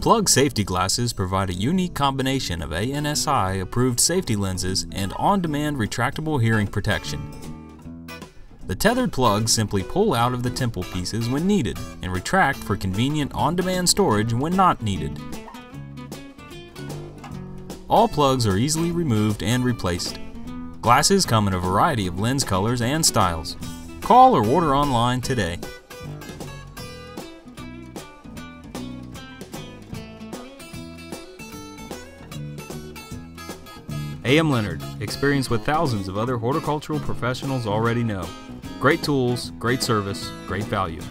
Plug safety glasses provide a unique combination of ANSI-approved safety lenses and on-demand retractable hearing protection. The tethered plugs simply pull out of the temple pieces when needed and retract for convenient on-demand storage when not needed. All plugs are easily removed and replaced. Glasses come in a variety of lens colors and styles. Call or order online today. A.M. Leonard, experience what thousands of other horticultural professionals already know. Great tools, great service, great value.